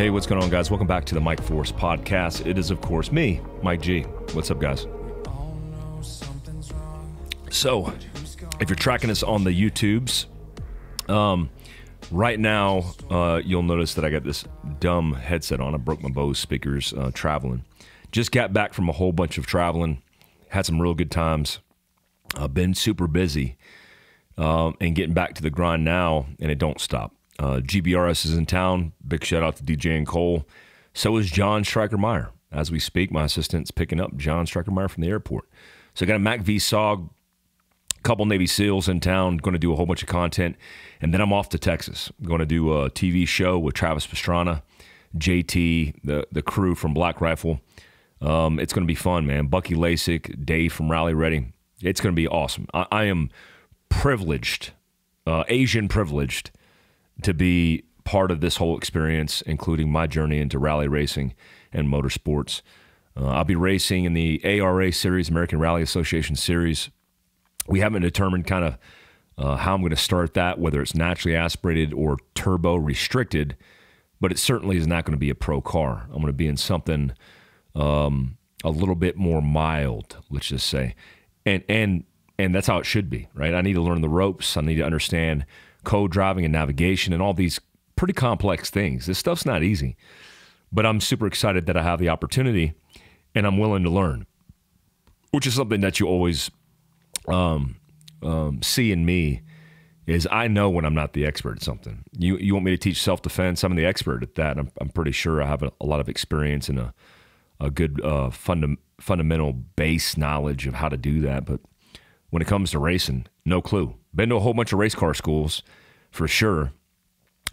Hey, what's going on, guys? Welcome back to the Mike Force Podcast. It is, of course, me, Mike G. What's up, guys? So, if you're tracking us on the YouTubes, right now, you'll notice that I got this dumb headset on. I broke my Bose speakers traveling. Just got back from a whole bunch of traveling. Had some real good times. Been super busy and getting back to the grind now, and it don't stop. GBRS is in town. Big shout out to DJ and Cole. So is John Stryker Meyer. As we speak, my assistant's picking up John Stryker Meyer from the airport. So I got a Mac V SOG, couple Navy SEALs in town, going to do a whole bunch of content. And then I'm off to Texas. I'm going to do a TV show with Travis Pastrana, JT, the crew from Black Rifle. It's going to be fun, man. Bucky Lasek, Dave from Rally Ready. It's going to be awesome. I am privileged, Asian privileged, to be part of this whole experience, including my journey into rally racing and motorsports. I'll be racing in the ARA series, American Rally Association series. We haven't determined kind of how I'm going to start that, whether it's naturally aspirated or turbo restricted, but it certainly is not going to be a pro car. I'm going to be in something a little bit more mild, let's just say. And that's how it should be, right? I need to learn the ropes. I need to understand code driving and navigation and all these pretty complex things. This stuff's not easy, but I'm super excited that I have the opportunity and I'm willing to learn, which is something that you always see in me is I know when I'm not the expert at something. You want me to teach self-defense? I'm the expert at that. I'm pretty sure I have a lot of experience and a good fundamental base knowledge of how to do that. But when it comes to racing, no clue. Been to a whole bunch of race car schools for sure,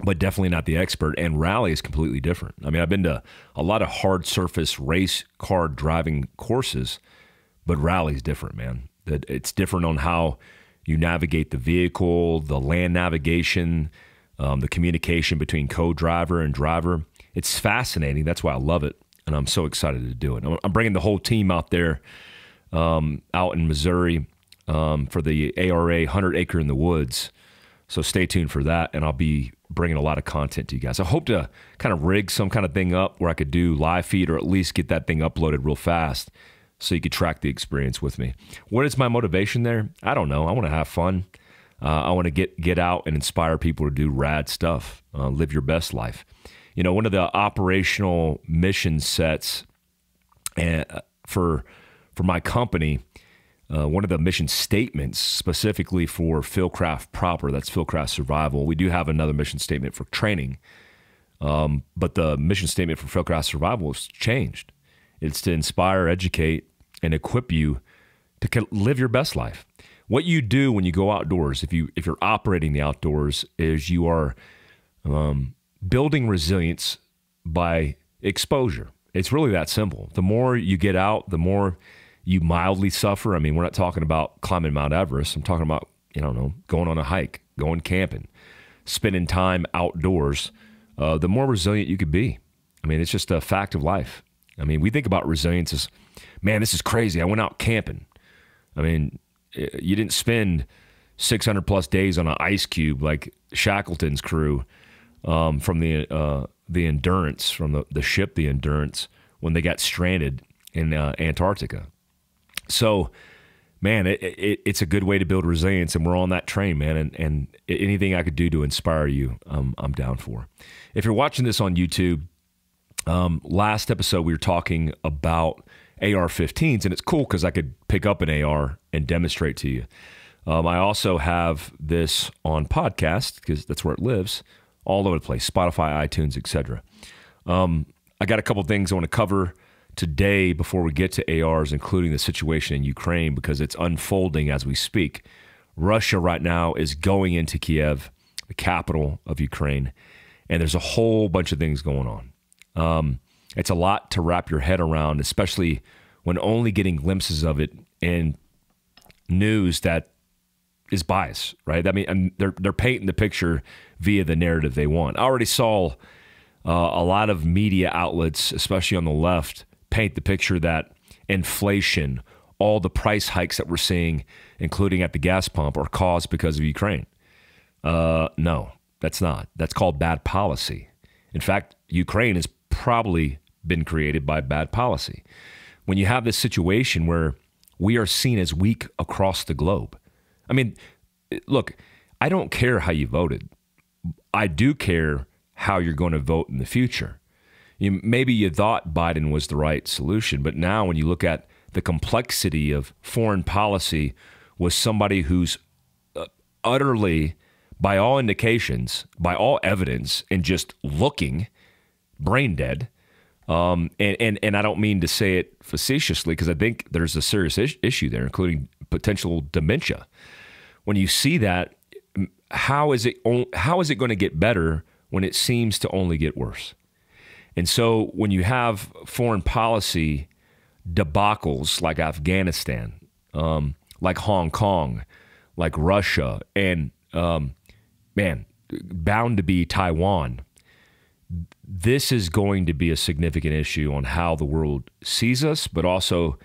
but definitely not the expert. And rally is completely different. I mean, I've been to a lot of hard surface race car driving courses, but rally is different, man. It's different on how you navigate the vehicle, the land navigation, the communication between co-driver and driver. It's fascinating. That's why I love it. And I'm so excited to do it. I'm bringing the whole team out there, out in Missouri, for the ARA 100 Acre in the Woods. So stay tuned for that. And I'll be bringing a lot of content to you guys. I hope to kind of rig some kind of thing up where I could do live feed or at least get that thing uploaded real fast so you could track the experience with me. What is my motivation there? I don't know. I want to have fun. I want to get out and inspire people to do rad stuff, live your best life. You know, one of the operational mission sets for my company, one of the mission statements specifically for Fieldcraft proper, that's Fieldcraft Survival. We do have another mission statement for training, but the mission statement for Fieldcraft Survival has changed. It's to inspire, educate, and equip you to live your best life. What you do when you go outdoors, if you're operating the outdoors, is you are building resilience by exposure. It's really that simple. The more you get out, the more you mildly suffer. I mean, we're not talking about climbing Mount Everest. I'm talking about, you know, going on a hike, going camping, spending time outdoors. The more resilient you could be. I mean, it's just a fact of life. I mean, we think about resilience as, man, this is crazy. I went out camping. I mean, you didn't spend 600 plus days on an ice cube like Shackleton's crew from the Endurance, from the ship, the Endurance, when they got stranded in Antarctica. So, man, it's a good way to build resilience, and we're on that train, man. And anything I could do to inspire you, I'm down for. If you're watching this on YouTube, last episode, we were talking about AR-15s, and it's cool because I could pick up an AR and demonstrate to you. I also have this on podcast because that's where it lives, all over the place, Spotify, iTunes, etc. I got a couple things I want to cover today before we get to ARs, including the situation in Ukraine, because it's unfolding as we speak. Russia right now is going into Kiev, the capital of Ukraine, and there's a whole bunch of things going on. It's a lot to wrap your head around, especially when only getting glimpses of it and news that is biased, right? I mean, they're painting the picture via the narrative they want. I already saw a lot of media outlets, especially on the left, paint the picture that inflation, all the price hikes that we're seeing, including at the gas pump, are caused because of Ukraine. No, that's not. That's called bad policy. In fact, Ukraine has probably been created by bad policy. When you have this situation where we are seen as weak across the globe. I mean, look, I don't care how you voted. I do care how you're going to vote in the future. Maybe you thought Biden was the right solution, but now when you look at the complexity of foreign policy with somebody who's utterly, by all indications, by all evidence, and just looking brain dead, and I don't mean to say it facetiously because I think there's a serious issue there, including potential dementia. When you see that, how is it going to get better when it seems to only get worse? And so when you have foreign policy debacles like Afghanistan, like Hong Kong, like Russia, and man, bound to be Taiwan, this is going to be a significant issue on how the world sees us, but also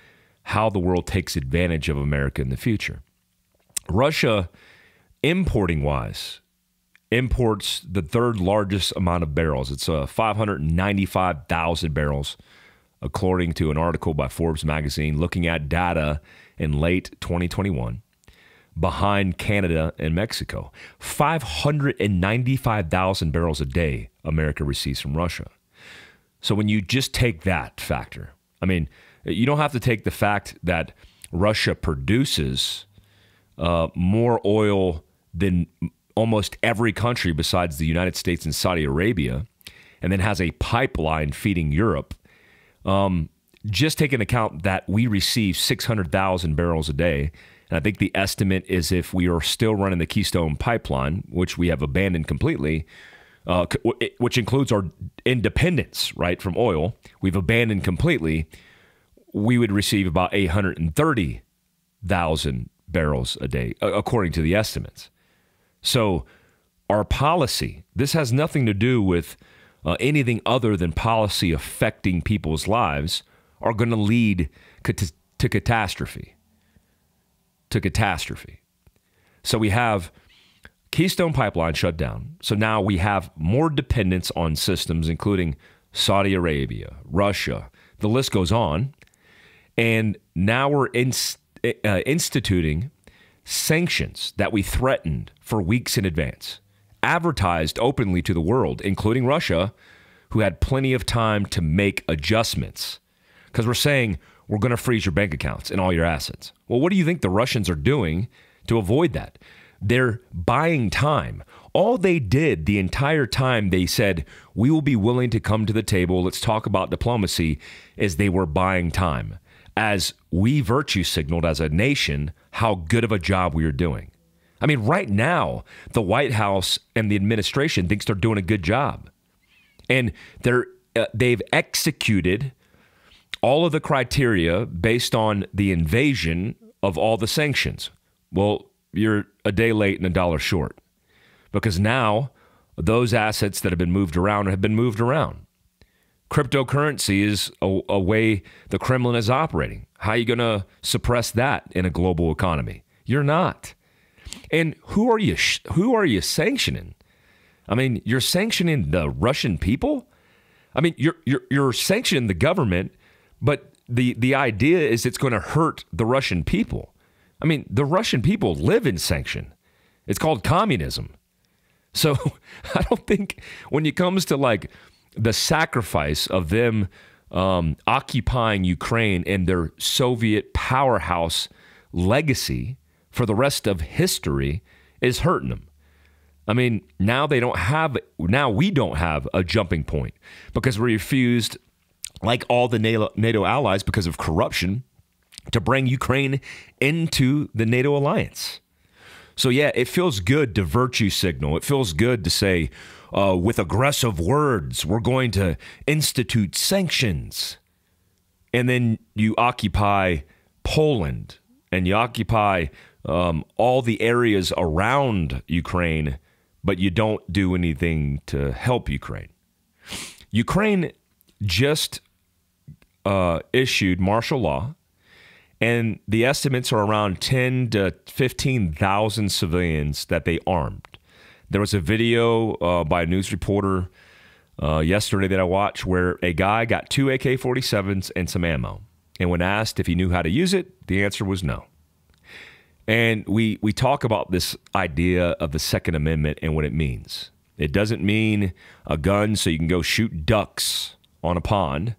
how the world takes advantage of America in the future. Russia, importing-wise, imports the third largest amount of barrels. It's 595,000 barrels, according to an article by Forbes magazine, looking at data in late 2021, behind Canada and Mexico. 595,000 barrels a day America receives from Russia. So when you just take that factor, I mean, you don't have to take the fact that Russia produces more oil than almost every country besides the United States and Saudi Arabia, and then has a pipeline feeding Europe. Just take into account that we receive 600,000 barrels a day. And I think the estimate is, if we are still running the Keystone pipeline, which we have abandoned completely, which includes our independence, right, from oil, we've abandoned completely, we would receive about 830,000 barrels a day, according to the estimates. So our policy, this has nothing to do with anything other than policy affecting people's lives, are going to lead to catastrophe. To catastrophe. So we have Keystone Pipeline shut down. So now we have more dependence on systems, including Saudi Arabia, Russia, the list goes on. And now we're instituting sanctions that we threatened for weeks in advance, advertised openly to the world, including Russia, who had plenty of time to make adjustments, because we're saying we're going to freeze your bank accounts and all your assets. Well, what do you think the Russians are doing to avoid that? They're buying time. All they did the entire time they said, we will be willing to come to the table, let's talk about diplomacy, is they were buying time, as we virtue signaled as a nation how good of a job we are doing. I mean, right now, the White House and the administration thinks they're doing a good job. And they've executed all of the criteria based on the invasion of all the sanctions. Well, you're a day late and a dollar short, because now those assets that have been moved around have been moved around. Cryptocurrency is a way the Kremlin is operating. How are you going to suppress that in a global economy? You're not. And who are you sanctioning? I mean, you're sanctioning the Russian people. I mean, you're sanctioning the government, but the idea is it's going to hurt the Russian people. I mean, the Russian people live in sanction. It's called communism. So I don't think, when it comes to like the sacrifice of them occupying Ukraine and their Soviet powerhouse legacy for the rest of history, is hurting them. I mean, now we don't have a jumping point, because we refused, like all the NATO allies, because of corruption, to bring Ukraine into the NATO alliance. So yeah, it feels good to virtue signal. It feels good to say, with aggressive words, we're going to institute sanctions. And then you occupy Poland, and you occupy all the areas around Ukraine, but you don't do anything to help Ukraine. Ukraine just issued martial law, and the estimates are around 10 to 15,000 civilians that they armed. There was a video by a news reporter yesterday that I watched where a guy got 2 AK-47s and some ammo. And when asked if he knew how to use it, the answer was no. And we talk about this idea of the Second Amendment and what it means. It doesn't mean a gun so you can go shoot ducks on a pond.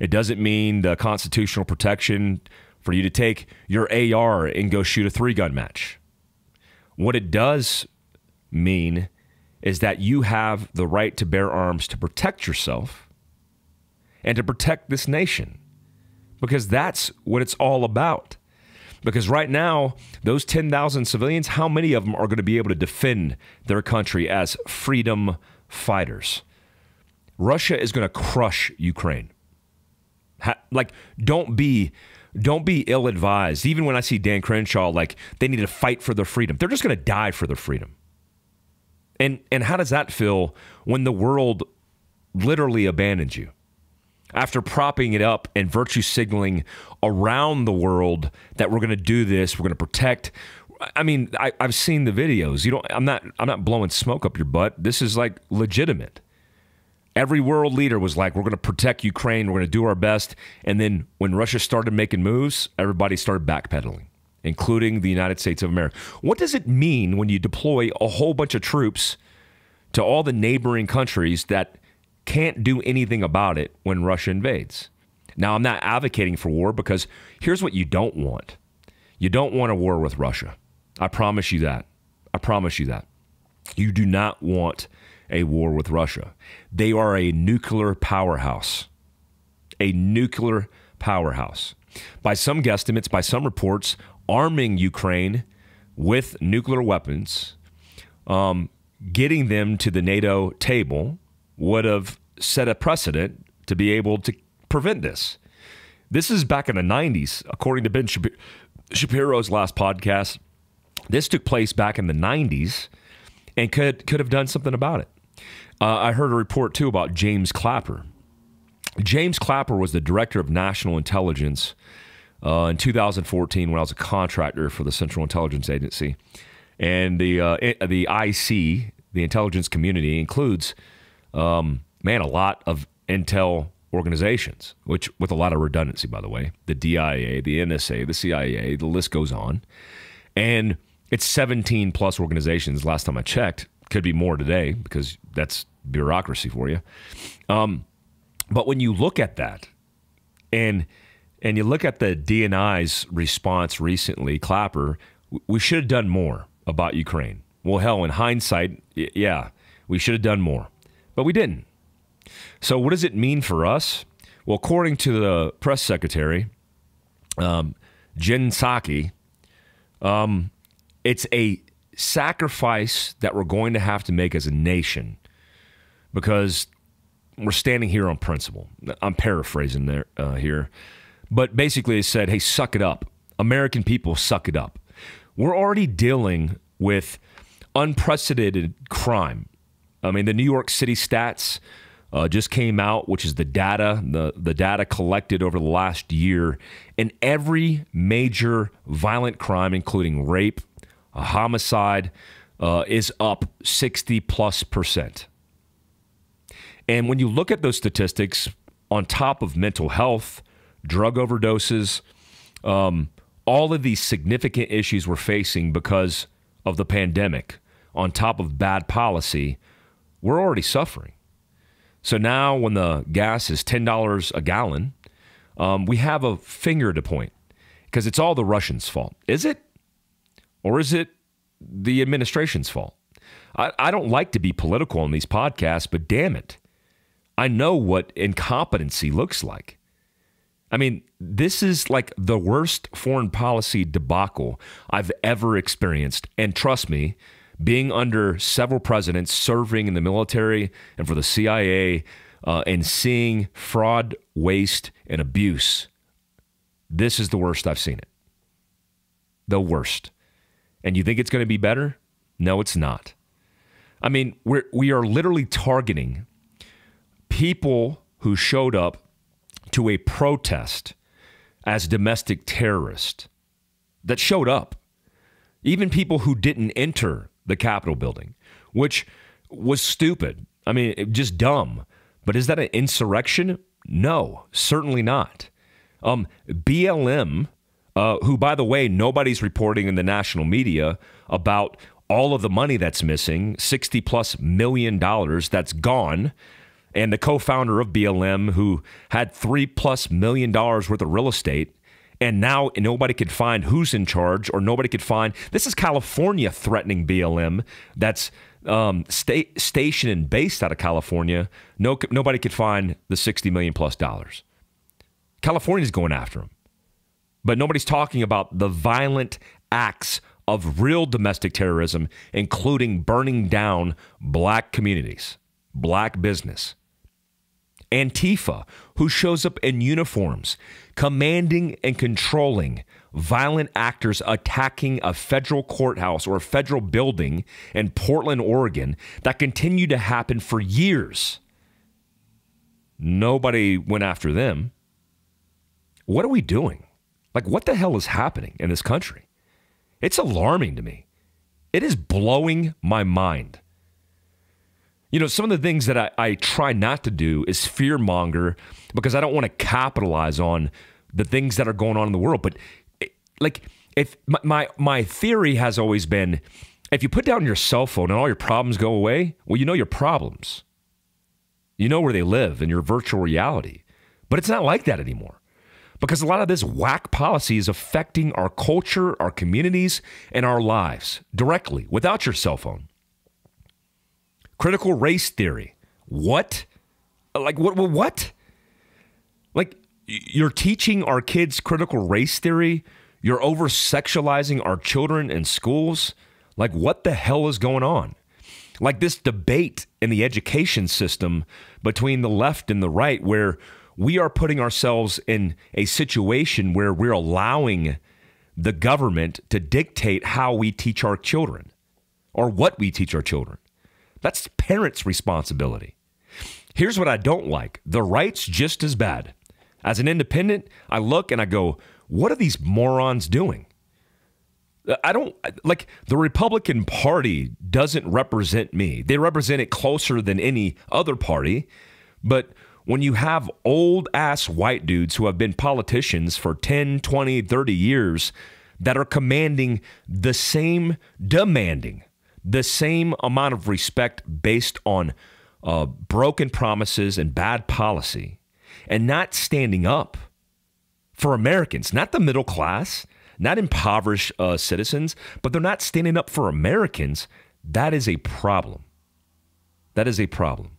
It doesn't mean the constitutional protection for you to take your AR and go shoot a 3-gun match. What it does mean is that you have the right to bear arms to protect yourself and to protect this nation, because that's what it's all about. Because right now, those 10,000 civilians, how many of them are going to be able to defend their country as freedom fighters? Russia is going to crush Ukraine. Like, don't be ill-advised. Even when I see Dan Crenshaw, like, they need to fight for their freedom. They're just going to die for their freedom. And how does that feel when the world literally abandons you? After propping it up and virtue signaling around the world that we're going to do this, we're going to protect. I mean, I've seen the videos. I'm not blowing smoke up your butt. This is like legitimate. Every world leader was like, we're going to protect Ukraine. We're going to do our best. And then when Russia started making moves, everybody started backpedaling, including the United States of America. What does it mean when you deploy a whole bunch of troops to all the neighboring countries that can't do anything about it when Russia invades? Now, I'm not advocating for war, because here's what you don't want. You don't want a war with Russia. I promise you that. I promise you that. You do not want a war with Russia. They are a nuclear powerhouse. A nuclear powerhouse. By some guesstimates, by some reports, arming Ukraine with nuclear weapons, getting them to the NATO table would have set a precedent to be able to prevent this. This is back in the 90s, according to Ben Shapiro's last podcast. This took place back in the 90s and could have done something about it. I heard a report, too, about James Clapper. James Clapper was the director of national intelligence in 2014 when I was a contractor for the Central Intelligence Agency. And the IC, the intelligence community, includes a lot of intel organizations, which with a lot of redundancy, by the way, the DIA, the NSA, the CIA, the list goes on. And it's 17 plus organizations. Last time I checked, could be more today, because that's bureaucracy for you. But when you look at that and you look at the DNI's response recently, Clapper, we should have done more about Ukraine. Well, hell, in hindsight, yeah, we should have done more. But we didn't. So what does it mean for us? Well, according to the press secretary, Jen Psaki, it's a sacrifice that we're going to have to make as a nation, because we're standing here on principle. I'm paraphrasing there here. But basically it said, hey, suck it up. American people, suck it up. We're already dealing with unprecedented crime. I mean, the New York City stats just came out, which is the data, the data collected over the last year. And every major violent crime, including rape, a homicide, is up 60+%. And when you look at those statistics on top of mental health, drug overdoses, all of these significant issues we're facing because of the pandemic, on top of bad policy, we're already suffering. So now when the gas is $10 a gallon, we have a finger to point, because it's all the Russians' fault. Is it? Or is it the administration's fault? I don't like to be political on these podcasts, but damn it, I know what incompetency looks like. I mean, this is like the worst foreign policy debacle I've ever experienced. And trust me, being under several presidents, serving in the military and for the CIA, and seeing fraud, waste, and abuse, this is the worst I've seen it. The worst. And you think it's going to be better? No, it's not. I mean, we are literally targeting people who showed up to a protest as domestic terrorists that showed up. Even people who didn't enter the Capitol building, which was stupid. I mean, just dumb. But is that an insurrection? No, certainly not. BLM, who, by the way, nobody's reporting in the national media about all of the money that's missing, $60+ million that's gone, and the co-founder of BLM, who had $3+ million worth of real estate, and now nobody could find who's in charge, or nobody could find. This is California threatening BLM. That's stationed and based out of California. Nobody could find the $60 million+. California's going after them, but nobody's talking about the violent acts of real domestic terrorism, including burning down black communities, black business. Antifa, who shows up in uniforms, commanding and controlling violent actors attacking a federal courthouse or a federal building in Portland, Oregon, that continued to happen for years. Nobody went after them. What are we doing? Like, what the hell is happening in this country? It's alarming to me. It is blowing my mind. You know, some of the things that I try not to do is fear monger, because I don't want to capitalize on the things that are going on in the world. But my theory has always been, if you put down your cell phone and all your problems go away, well, you know your problems. You know where they live in your virtual reality. But it's not like that anymore, because a lot of this whack policy is affecting our culture, our communities, and our lives directly without your cell phone. Critical race theory. What? Like, what? Like, you're teaching our kids critical race theory? You're over-sexualizing our children in schools? Like, what the hell is going on? Like, this debate in the education system between the left and the right, where we are putting ourselves in a situation where we're allowing the government to dictate how we teach our children or what we teach our children. That's parents' responsibility. Here's what I don't like. The right's just as bad. As an independent, I look and I go, what are these morons doing? I don't, like, the Republican Party doesn't represent me. They represent it closer than any other party. But when you have old-ass white dudes who have been politicians for 10, 20, 30 years that are demanding the same amount of respect based on broken promises and bad policy, and not standing up for Americans, not the middle class, not impoverished citizens, but they're not standing up for Americans. That is a problem. That is a problem.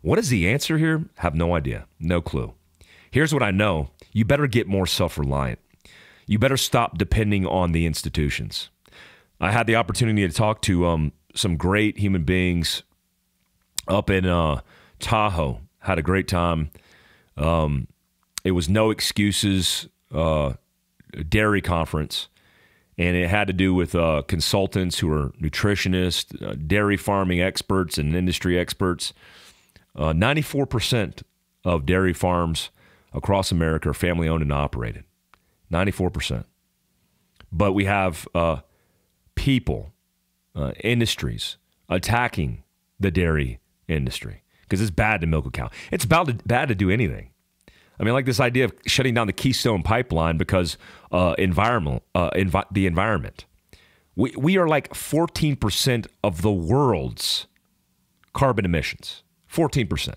What is the answer here? Have no idea. No clue. Here's what I know. You better get more self-reliant. You better stop depending on the institutions. I had the opportunity to talk to some great human beings up in Tahoe. Had a great time. It was No Excuses Dairy Conference, and it had to do with consultants who are nutritionists, dairy farming experts, and industry experts. 94% of dairy farms across America are family-owned and operated. 94%. But we have... people, industries attacking the dairy industry because it's bad to milk a cow. It's bad to do anything. I mean, like this idea of shutting down the Keystone Pipeline because the environment. We are like 14% of the world's carbon emissions. 14%.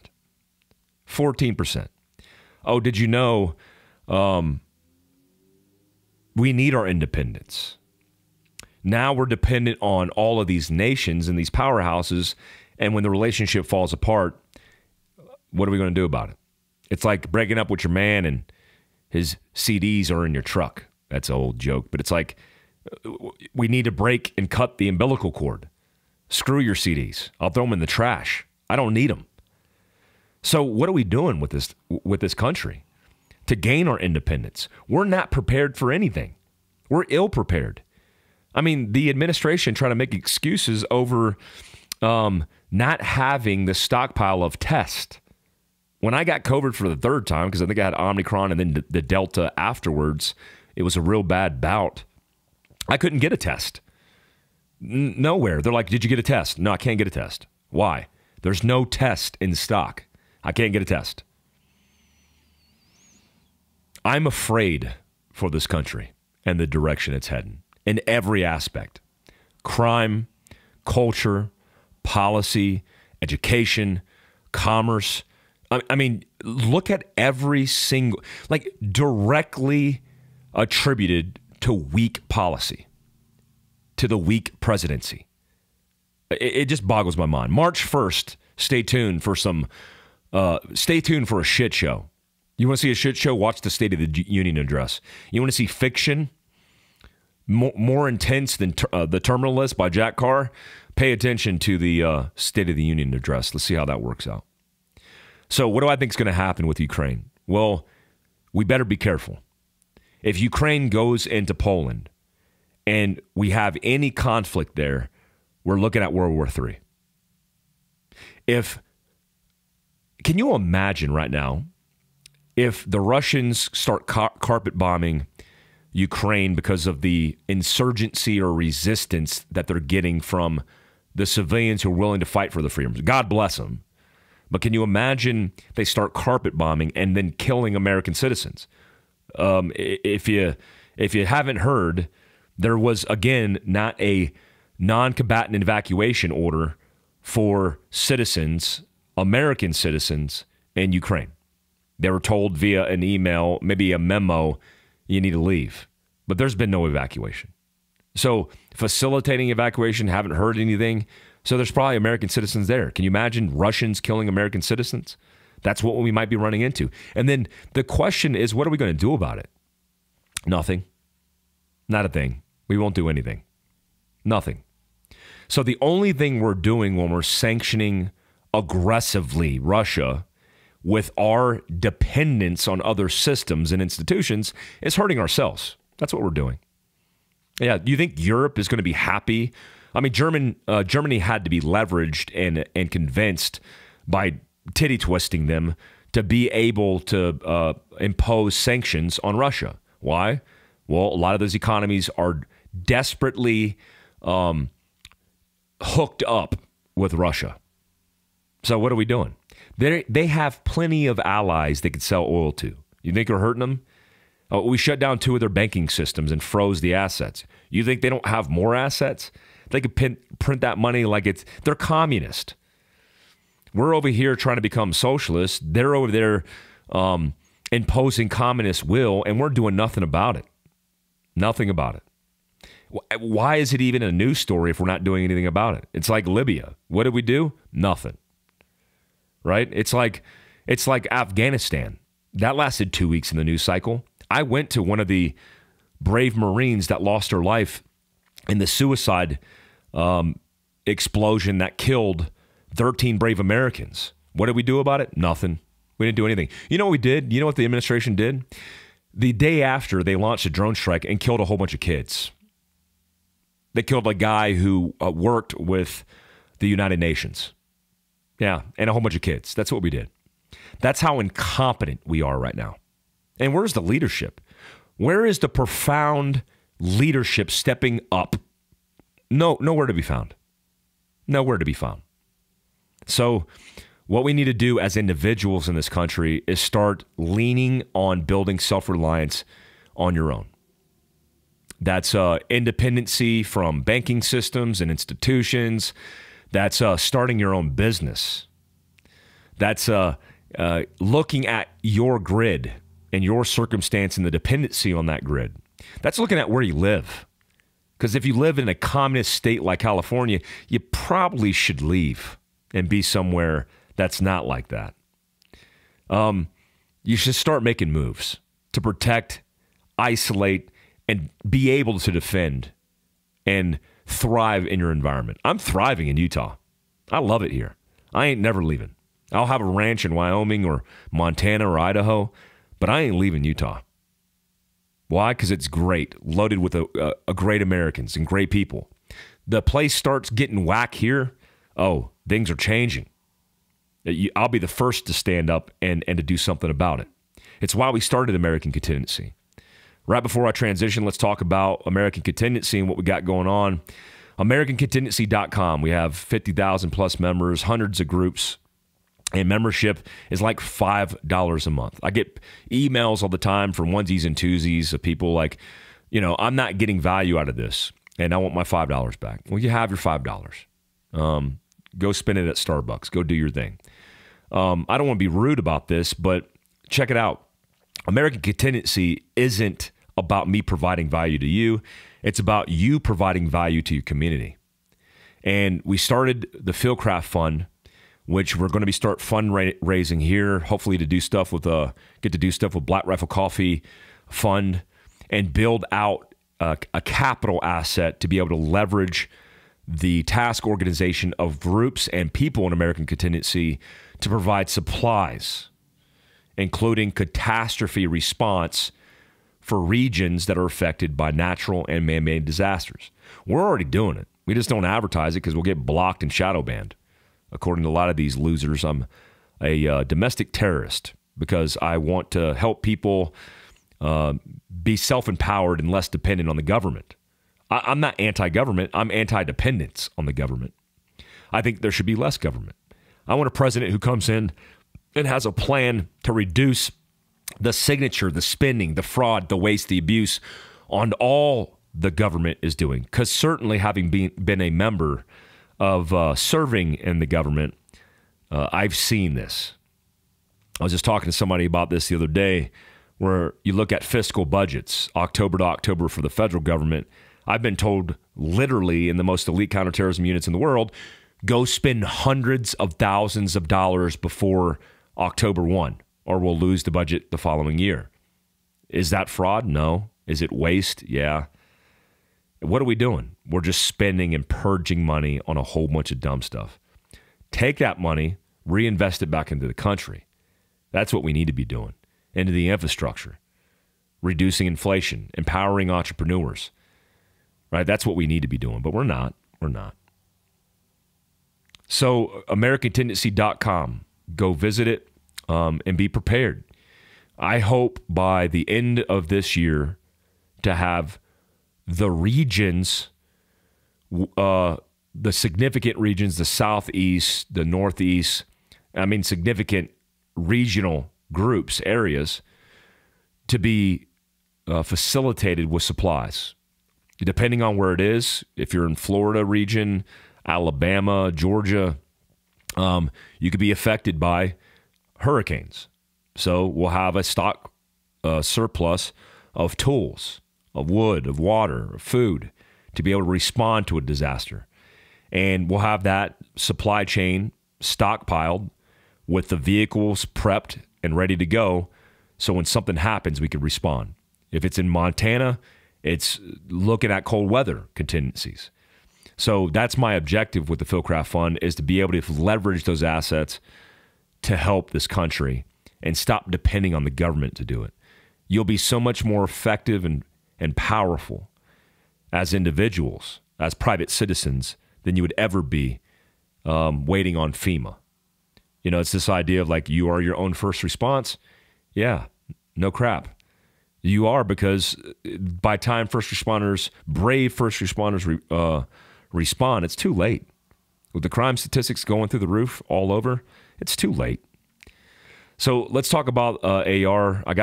14%. Oh, did you know we need our independence? Now we're dependent on all of these nations and these powerhouses, and when the relationship falls apart, what are we going to do about it? It's like breaking up with your man and his CDs are in your truck. That's an old joke, but it's like we need to break and cut the umbilical cord. Screw your CDs. I'll throw them in the trash. I don't need them. So what are we doing with this country to gain our independence? We're not prepared for anything. We're ill-prepared. I mean, the administration trying to make excuses over not having the stockpile of tests. When I got COVID for the third time, because I think I had Omicron and then the Delta afterwards, it was a real bad bout. I couldn't get a test. Nowhere. They're like, did you get a test? No, I can't get a test. Why? There's no test in stock. I can't get a test. I'm afraid for this country and the direction it's heading in every aspect. Crime, culture, policy, education, commerce. I mean, look at every single, like, directly attributed to weak policy, to the weak presidency. It just boggles my mind. March 1st, stay tuned for some, stay tuned for a shit show. You want to see a shit show? Watch the State of the Union address. You want to see fiction? More intense than The Terminal List by Jack Carr? Pay attention to the State of the Union address. Let's see how that works out. So what do I think is going to happen with Ukraine? Well, we better be careful. If Ukraine goes into Poland and we have any conflict there, we're looking at World War III. Can you imagine right now if the Russians start carpet bombing Ukraine because of the insurgency or resistance that they're getting from the civilians who are willing to fight for the freedoms? God bless them. But can you imagine they start carpet bombing and then killing American citizens? If you haven't heard, there was, again, not a non-combatant evacuation order for citizens, American citizens, in Ukraine. They were told via an email, maybe a memo, you need to leave. But there's been no evacuation. So facilitating evacuation, haven't heard anything. So there's probably American citizens there. Can you imagine Russians killing American citizens? That's what we might be running into. And then the question is, what are we going to do about it? Nothing. Not a thing. We won't do anything. Nothing. So the only thing we're doing when we're sanctioning aggressively Russia with our dependence on other systems and institutions is hurting ourselves. That's what we're doing. Yeah, do you think Europe is going to be happy? I mean, Germany had to be leveraged and convinced by titty twisting them to be able to impose sanctions on Russia. Why? Well, a lot of those economies are desperately hooked up with Russia. So what are we doing? They have plenty of allies they could sell oil to. You think we're hurting them? Oh, we shut down 2 of their banking systems and froze the assets. You think they don't have more assets? They could print that money like it's... They're communist. We're over here trying to become socialist. They're over there imposing communist will, and we're doing nothing about it. Nothing about it. Why is it even a news story if we're not doing anything about it? It's like Libya. What did we do? Nothing. Right? It's like Afghanistan. That lasted 2 weeks in the news cycle. I went to one of the brave Marines that lost her life in the suicide explosion that killed 13 brave Americans. What did we do about it? Nothing. We didn't do anything. You know what we did? You know what the administration did? The day after, they launched a drone strike and killed a whole bunch of kids. They killed a guy who worked with the United Nations. Yeah, and a whole bunch of kids. That's what we did. That's how incompetent we are right now. And where's the leadership? Where is the profound leadership stepping up? No, nowhere to be found. Nowhere to be found. So what we need to do as individuals in this country is start leaning on building self-reliance on your own. That's independency from banking systems and institutions. That's starting your own business. That's looking at your grid and your circumstance and the dependency on that grid. That's looking at where you live. Because if you live in a communist state like California, you probably should leave and be somewhere that's not like that. You should start making moves to protect, isolate, and be able to defend and thrive in your environment. I'm thriving in Utah. I love it here. I ain't never leaving. I'll have a ranch in Wyoming or Montana or Idaho, but I ain't leaving Utah. Why? Because it's great, loaded with a great Americans and great people. The place starts getting whack here. Oh, things are changing. I'll be the first to stand up and to do something about it. It's why we started American Contingency. Right before I transition, let's talk about American Contingency and what we got going on. AmericanContingency.com. We have 50,000 plus members, hundreds of groups. And membership is like $5 a month. I get emails all the time from onesies and twosies of people like, you know, I'm not getting value out of this and I want my $5 back. Well, you have your $5. Go spend it at Starbucks. Go do your thing. I don't want to be rude about this, but check it out. American Contingency isn't about me providing value to you. It's about you providing value to your community. And we started the Fieldcraft Fund, which we're going to start fundraising here, hopefully to do stuff with Black Rifle Coffee Fund and build out a capital asset to be able to leverage the task organization of groups and people in American Contingency to provide supplies, including catastrophe response for regions that are affected by natural and man-made disasters. We're already doing it. We just don't advertise it because we'll get blocked and shadow banned. According to a lot of these losers, I'm a domestic terrorist because I want to help people be self-empowered and less dependent on the government. I'm not anti-government. I'm anti-dependence on the government. I think there should be less government. I want a president who comes in and has a plan to reduce the signature, the spending, the fraud, the waste, the abuse on all the government is doing. Because certainly having been a member of serving in the government, I've seen this. I was just talking to somebody about this the other day, where you look at fiscal budgets, October to October for the federal government. I've been told literally in the most elite counterterrorism units in the world, go spend hundreds of thousands of dollars before October 1, or we'll lose the budget the following year. Is that fraud? No. Is it waste? Yeah. What are we doing? We're just spending and purging money on a whole bunch of dumb stuff. Take that money, reinvest it back into the country. That's what we need to be doing. Into the infrastructure, reducing inflation, empowering entrepreneurs, right? That's what we need to be doing, but we're not. We're not. So AmericanTendency.com, go visit it and be prepared. I hope by the end of this year to have the regions, the significant regions, the Southeast, the Northeast, I mean, significant regional groups, areas, to be facilitated with supplies. Depending on where it is, if you're in Florida region, Alabama, Georgia, you could be affected by hurricanes. So we'll have a stock surplus of tools, of wood, of water, of food, to be able to respond to a disaster. And we'll have that supply chain stockpiled with the vehicles prepped and ready to go, so when something happens, we can respond. If it's in Montana, it's looking at cold weather contingencies. So that's my objective with the Fieldcraft Fund, is to be able to leverage those assets to help this country and stop depending on the government to do it. You'll be so much more effective and powerful as individuals, as private citizens, than you would ever be waiting on FEMA. You know, it's this idea of like, you are your own first response. Yeah, no crap. You are, because by time first responders, brave first responders respond, it's too late. With the crime statistics going through the roof all over, it's too late. So let's talk about AR. I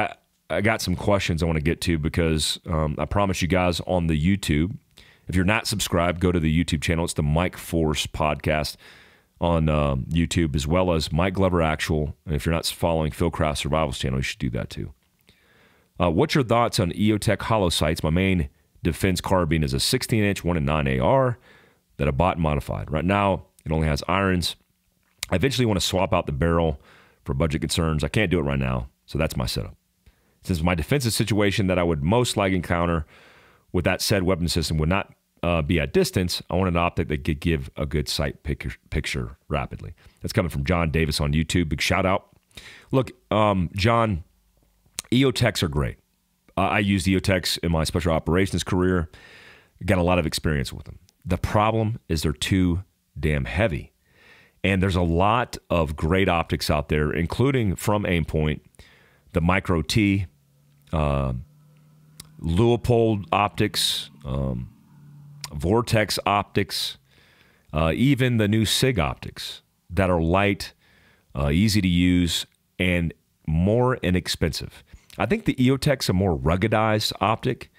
got some questions I want to get to, because I promise you guys on the YouTube, if you're not subscribed, go to the YouTube channel. It's the Mike Force Podcast on YouTube, as well as Mike Glover Actual. And if you're not following Fieldcraft Survival's channel, you should do that too. What's your thoughts on EOTech hollow sights? My main defense carbine is a 16-inch 1-9 AR that I bought and modified. Right now, it only has irons. I eventually want to swap out the barrel for budget concerns. I can't do it right now, so that's my setup. Since my defensive situation that I would most likely encounter with that said weapon system would not be at distance, I want an optic that could give a good sight picture rapidly. That's coming from John Davis on YouTube. Big shout out. Look, John, EOTechs are great. I used EOTechs in my special operations career. Got a lot of experience with them. The problem is they're too damn heavy. And there's a lot of great optics out there, including from Aimpoint, the Micro T, Leupold optics, Vortex optics, even the new SIG optics that are light, easy to use, and more inexpensive. I think the EOTech's a more ruggedized optic.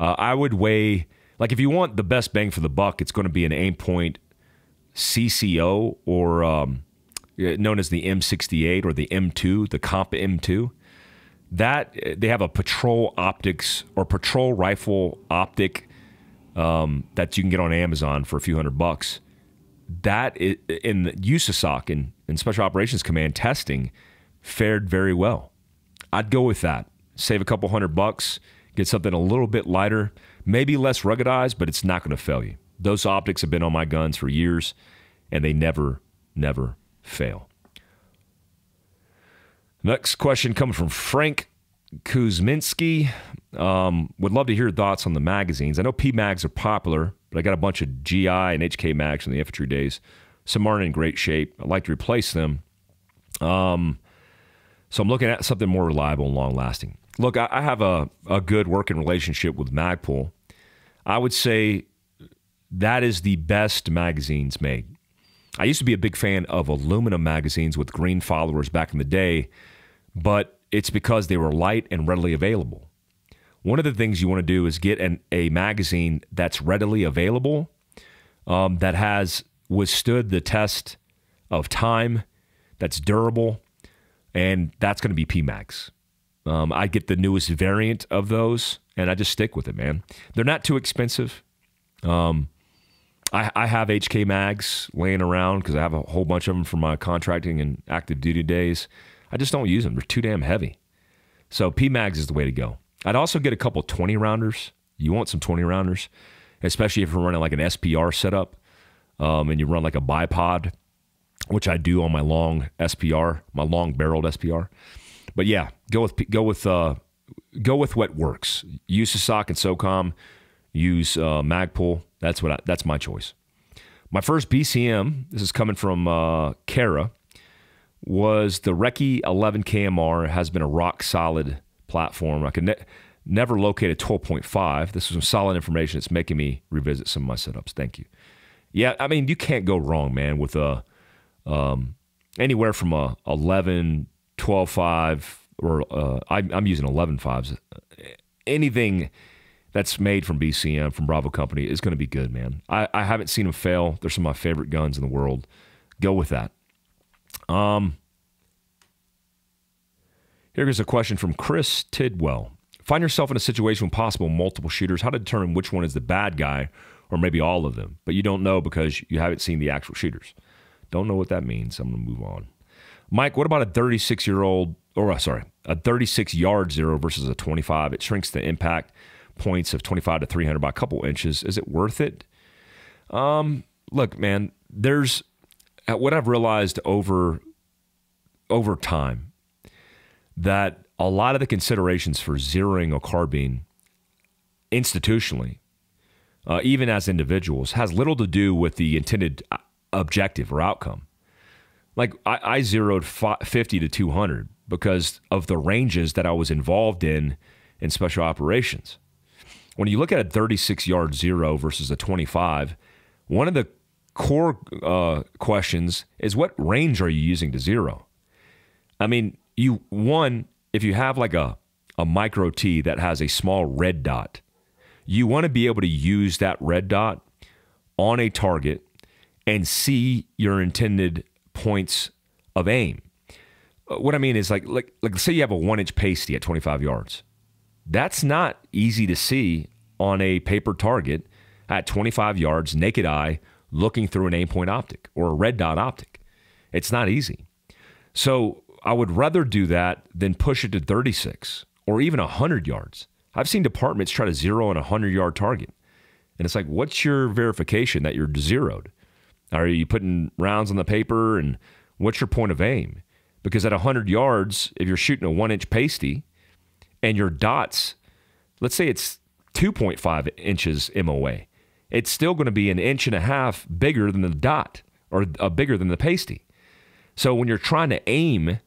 I would weigh, like, if you want the best bang for the buck, it's going to be an Aimpoint CCO, or known as the M68 or the M2, the Comp M2. That they have a patrol optics or patrol rifle optic that you can get on Amazon for a few $100. That is, in USASOC and in Special Operations Command testing, fared very well. I'd go with that. Save a couple $100, get something a little bit lighter, maybe less ruggedized, but it's not going to fail you. Those optics have been on my guns for years, and they never fail. Next question comes from Frank Kuzminski. Would love to hear thoughts on the magazines. I know P-Mags are popular, but I got a bunch of GI and HK Mags from the infantry days. Some aren't in great shape. I'd like to replace them. So I'm looking at something more reliable and long-lasting. Look, I have a good working relationship with Magpul. I would say that is the best magazines made. I used to be a big fan of aluminum magazines with green followers back in the day, but it's because they were light and readily available. One of the things you want to do is get a magazine that's readily available, that has withstood the test of time, that's durable, and that's going to be P-Mags. I get the newest variant of those, and I just stick with it, man. They're not too expensive. I have HK Mags laying around because I have a whole bunch of them for my contracting and active duty days. I just don't use them. They're too damn heavy. So P-Mags is the way to go. I'd also get a couple 20-rounders. You want some 20-rounders, especially if you're running like an SPR setup, and you run like a bipod, which I do on my long SPR, my long-barreled SPR. But yeah, go with what works. Use SOC and SOCOM. Use Magpul. That's my choice. My first BCM, this is coming from Kara, was the Recce 11 KMR. It has been a rock solid platform. I could never locate a 12.5. This is some solid information. It's making me revisit some of my setups. Thank you. Yeah, I mean, you can't go wrong, man, with a anywhere from a 11, 12.5, or I'm using 11.5s. Anything that's made from BCM, from Bravo Company, is going to be good, man. I haven't seen them fail. They're some of my favorite guns in the world. Go with that. Here is a question from Chris Tidwell. Find yourself in a situation with possible multiple shooters. How to determine which one is the bad guy, or maybe all of them, but you don't know because you haven't seen the actual shooters. Don't know what that means. I'm going to move on. Mike, what about a 36-year-old, or sorry, a 36-yard zero versus a 25? It shrinks the impact points of 25 to 300 by a couple inches. Is it worth it? Look, man, there's what I've realized over time, that a lot of the considerations for zeroing a carbine institutionally, even as individuals, has little to do with the intended objective or outcome. Like I zeroed 50 to 200 because of the ranges that I was involved in special operations. When you look at a 36-yard zero versus a 25, one of the core questions is, what range are you using to zero? I mean, if you have like a micro T that has a small red dot, you want to be able to use that red dot on a target and see your intended points of aim. What I mean is, like say you have a 1-inch pasty at 25 yards. That's not easy to see on a paper target at 25 yards, naked eye, looking through an aimpoint optic or a red dot optic. It's not easy. So I would rather do that than push it to 36 or even 100 yards. I've seen departments try to zero on a 100-yard target, and it's like, what's your verification that you're zeroed? Are you putting rounds on the paper, and what's your point of aim? Because at 100 yards, if you're shooting a 1-inch pasty, and your dots, let's say it's 2.5 inches MOA, it's still going to be 1.5 inches bigger than the dot, or bigger than the pasty. So when you're trying to aim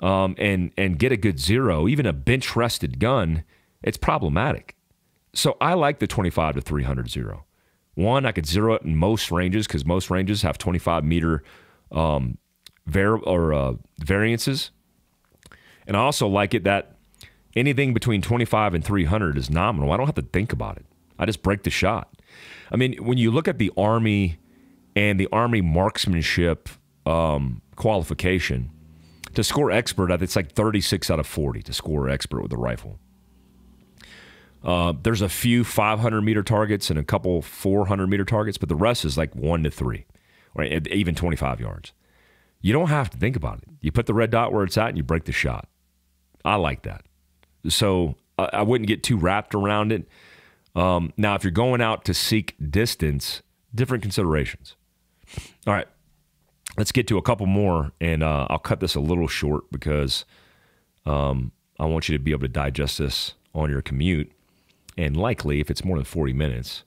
and get a good zero, even a bench-rested gun, it's problematic. So I like the 25 to 300 zero. One, I could zero it in most ranges because most ranges have 25-meter variances. And I also like it that anything between 25 and 300 is nominal. I don't have to think about it. I just break the shot. I mean, when you look at the Army and the Army marksmanship qualification, to score expert, it's like 36 out of 40 to score expert with a rifle. There's a few 500-meter targets and a couple 400-meter targets, but the rest is like 1 to 3, or even 25 yards. You don't have to think about it. You put the red dot where it's at, and you break the shot. I like that. So I wouldn't get too wrapped around it. Now, if you're going out to seek distance, different considerations. All right, let's get to a couple more, and I'll cut this a little short because I want you to be able to digest this on your commute. And likely, if it's more than 40 minutes,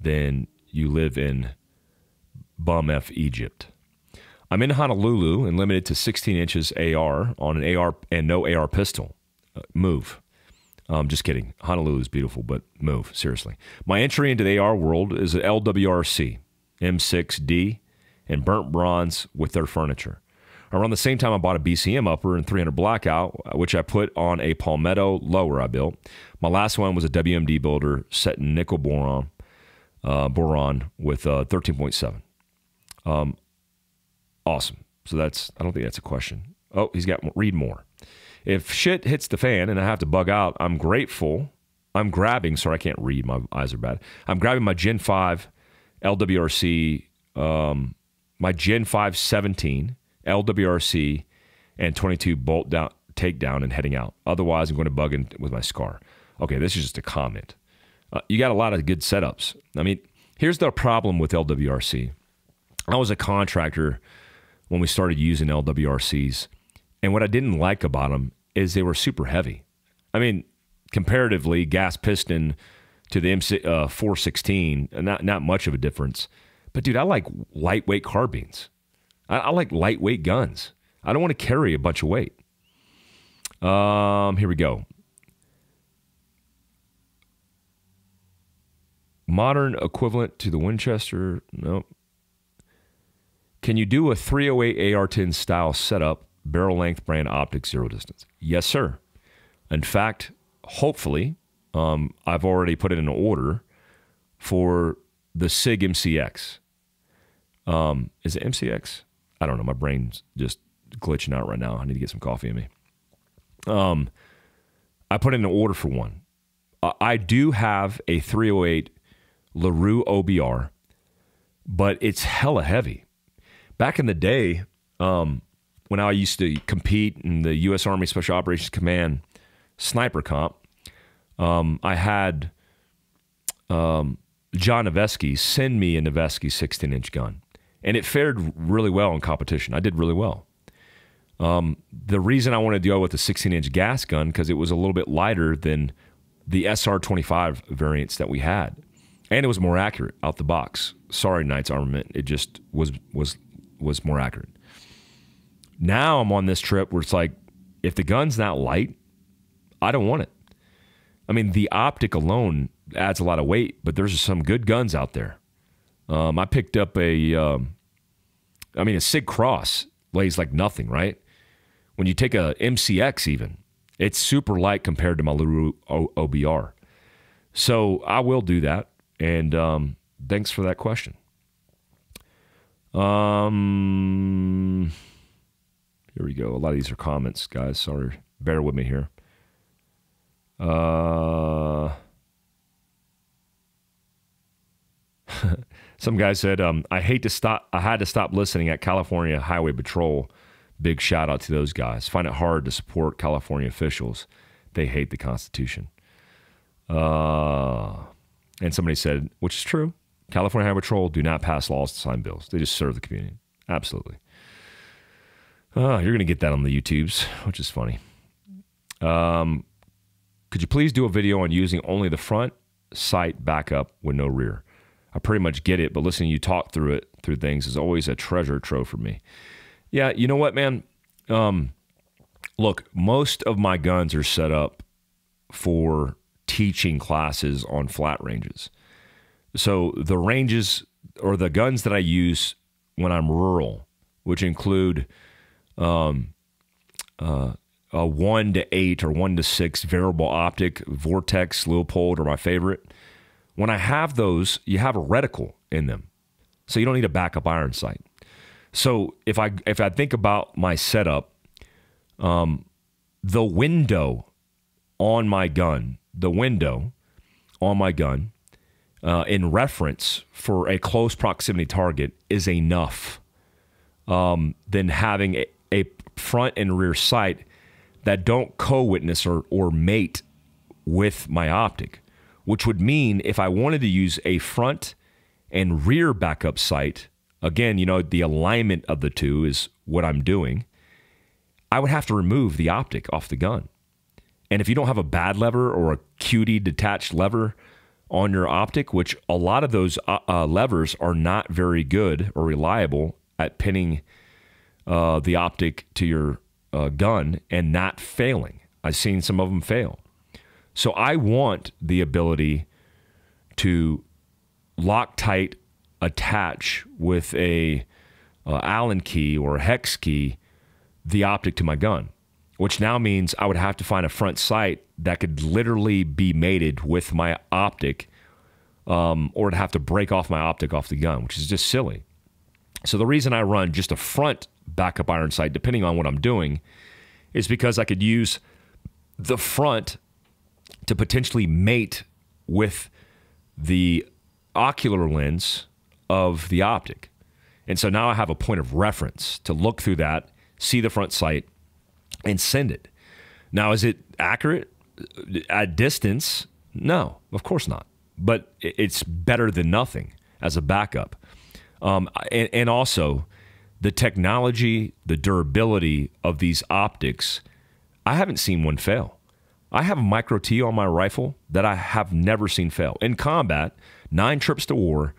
then you live in bum-F Egypt. I'm in Honolulu and limited to 16 inches AR on an AR and no AR pistol. Move. Just kidding. Honolulu is beautiful, but move. Seriously. My entry into the AR world is an LWRC, M6D, and burnt bronze with their furniture. Around the same time, I bought a BCM upper and 300 blackout, which I put on a palmetto lower I built. My last one was a WMD builder set in nickel boron, with 13.7. Awesome. So that's, I don't think that's a question. Oh, he's got, read more. If shit hits the fan and I have to bug out, I'm grateful. I'm grabbing, sorry, I can't read. My eyes are bad. I'm grabbing my Gen 5 LWRC, my Gen 5 17 LWRC and 22 bolt down, takedown and heading out. Otherwise, I'm going to bug in with my SCAR. Okay, this is just a comment. You got a lot of good setups. I mean, here's the problem with LWRC. I was a contractor when we started using LWRCs. And what I didn't like about them is they were super heavy. I mean, comparatively, gas piston to the M416, not much of a difference. But, dude, I like lightweight carbines. I like lightweight guns. I don't want to carry a bunch of weight. Here we go. Modern equivalent to the Winchester. Nope. Can you do a 308 AR-10 style setup? Barrel length, brand optics, zero distance. Yes, sir. In fact, hopefully, I've already put in an order for the SIG MCX. Is it MCX? I don't know. My brain's just glitching out right now. I need to get some coffee in me. I put in an order for one. I do have a 308 LaRue OBR, but it's hella heavy. Back in the day, when I used to compete in the U.S. Army Special Operations Command sniper comp, I had John Noveski send me a Noveski 16-inch gun, and it fared really well in competition. I did really well. The reason I wanted to go with the 16-inch gas gun because it was a little bit lighter than the SR-25 variants that we had, and it was more accurate out the box. Sorry, Knights Armament. It just was more accurate. Now I'm on this trip where it's like, if the gun's not light, I don't want it. I mean, the optic alone adds a lot of weight, but there's some good guns out there. I picked up a Sig Cross lays like nothing, right? When you take a MCX even, it's super light compared to my LaRue OBR. So I will do that, and thanks for that question. Here we go. A lot of these are comments, guys. Sorry. Bear with me here. Some guy said, I hate to stop. I had to stop listening at California Highway Patrol. Big shout out to those guys. Find it hard to support California officials. They hate the Constitution. And somebody said, which is true. California Highway Patrol do not pass laws to sign bills. They just serve the community. Absolutely. You're going to get that on the YouTubes, which is funny. Could you please do a video on using only the front sight backup with no rear? I pretty much get it, but listening to you talk through things is always a treasure trove for me. Yeah, you know what, man? Look, most of my guns are set up for teaching classes on flat ranges. So the ranges or the guns that I use when I'm rural which include a 1-8 or 1-6 variable optic. Vortex, Leupold are my favorite. When I have those, you have a reticle in them, so you don't need a backup iron sight. So if I think about my setup, the window on my gun, in reference for a close proximity target is enough than having a front and rear sight that don't co-witness or mate with my optic, which would mean if I wanted to use a front and rear backup sight, again, you know, the alignment of the two is what I'm doing, I would have to remove the optic off the gun. And if you don't have a bad lever or a QD detached lever on your optic, which a lot of those levers are not very good or reliable at pinning the optic to your gun and not failing. I've seen some of them fail. So I want the ability to Loctite attach with a Allen key or a hex key the optic to my gun, which now means I would have to find a front sight that could literally be mated with my optic, or I'd have to break off my optic off the gun, which is just silly. So the reason I run just a front backup iron sight, depending on what I'm doing, is because I could use the front to potentially mate with the ocular lens of the optic. And so now I have a point of reference to look through that, see the front sight, and send it. Now, is it accurate at distance? No, of course not. But it's better than nothing as a backup. And also, the technology, the durability of these optics, I haven't seen one fail. I have a micro T on my rifle that I have never seen fail. In combat, 9 trips to war,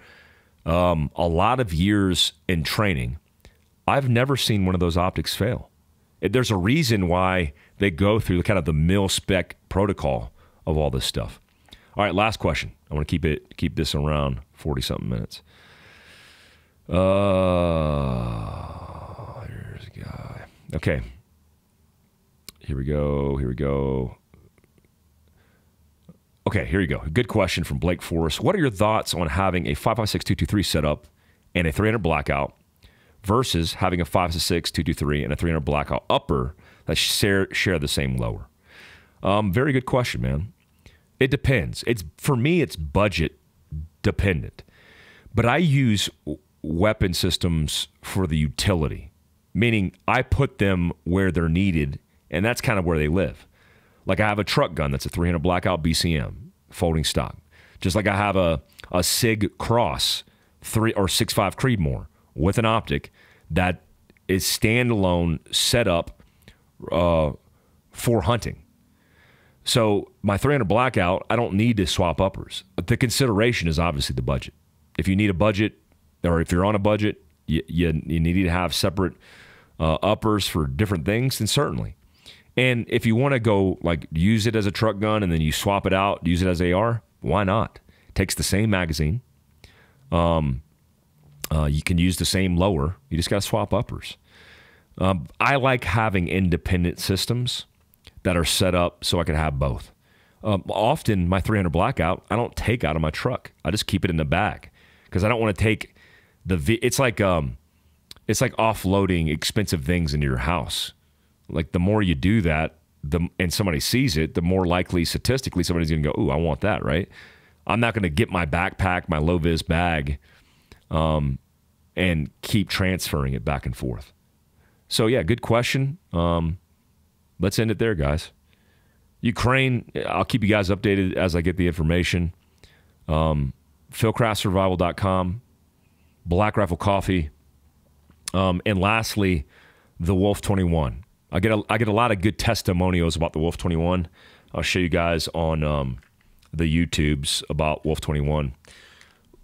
a lot of years in training, I've never seen one of those optics fail. There's a reason why they go through kind of the mil-spec protocol of all this stuff. All right, last question. I want to keep this around 40-something minutes. Here's a guy. Okay. Here we go. Here we go. Okay, here you go. Good question from Blake Forrest. What are your thoughts on having a 5.56 223 setup and a 300 blackout versus having a 5.56 223 and a 300 blackout upper that share the same lower? Very good question, man. It depends. For me, it's budget dependent. But I use weapon systems for the utility, meaning I put them where they're needed, and that's kind of where they live. Like I have a truck gun that's a 300 blackout BCM, folding stock. Just like I have a Sig Cross 3 or 6.5 Creedmoor with an optic that is standalone set up for hunting. So my 300 blackout, I don't need to swap uppers. The consideration is obviously the budget. If you need a budget, or if you're on a budget, you need to have separate uppers for different things, then certainly. And if you want to go like use it as a truck gun and then you swap it out, use it as AR, why not? It takes the same magazine. You can use the same lower. You just got to swap uppers. I like having independent systems that are set up so I can have both. Often my 300 blackout, I don't take out of my truck. I just keep it in the bag because I don't want to take the it's like offloading expensive things into your house. Like the more you do that, and somebody sees it, the more likely statistically somebody's going to go, ooh, I want that, right? I'm not going to get my backpack, my low-vis bag, and keep transferring it back and forth. So yeah, good question. Let's end it there, guys. Ukraine, I'll keep you guys updated as I get the information. Fieldcraftsurvival.com, Black Rifle Coffee, and lastly, the Wolf 21. I get a lot of good testimonials about the Wolf 21. I'll show you guys on the YouTubes about Wolf 21.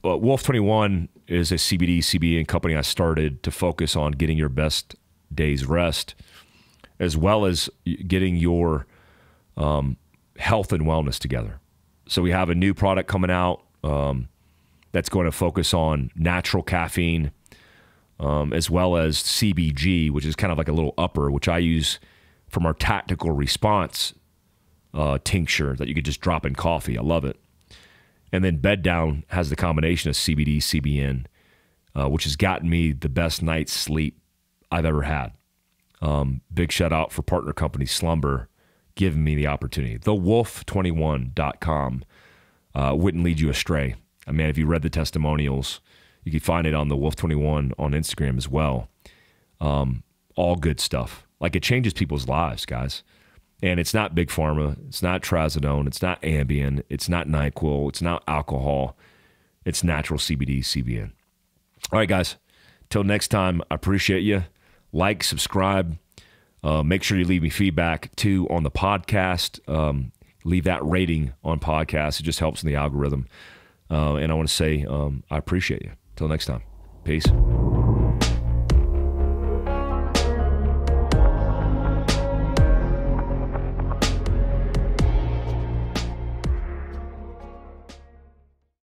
Wolf 21 is a CBN company I started to focus on getting your best day's rest, as well as getting your health and wellness together. So we have a new product coming out that's going to focus on natural caffeine, as well as CBG, which is kind of like a little upper, which I use from our tactical response tincture that you could just drop in coffee. I love it. And then Bed Down has the combination of CBD, CBN, which has gotten me the best night's sleep I've ever had. Big shout out for partner company Slumber giving me the opportunity. The Wolf21.com wouldn't lead you astray. I mean, if you read the testimonials, you can find it on the Wolf 21 on Instagram as well. All good stuff. Like, it changes people's lives, guys. And it's not Big Pharma. It's not Trazodone. It's not Ambien. It's not NyQuil. It's not alcohol. It's natural CBD, CBN. All right, guys. Till next time, I appreciate you. Like, subscribe. Make sure you leave me feedback, too, on the podcast. Leave that rating on podcasts. It just helps in the algorithm. And I want to say I appreciate you. Till next time. Peace.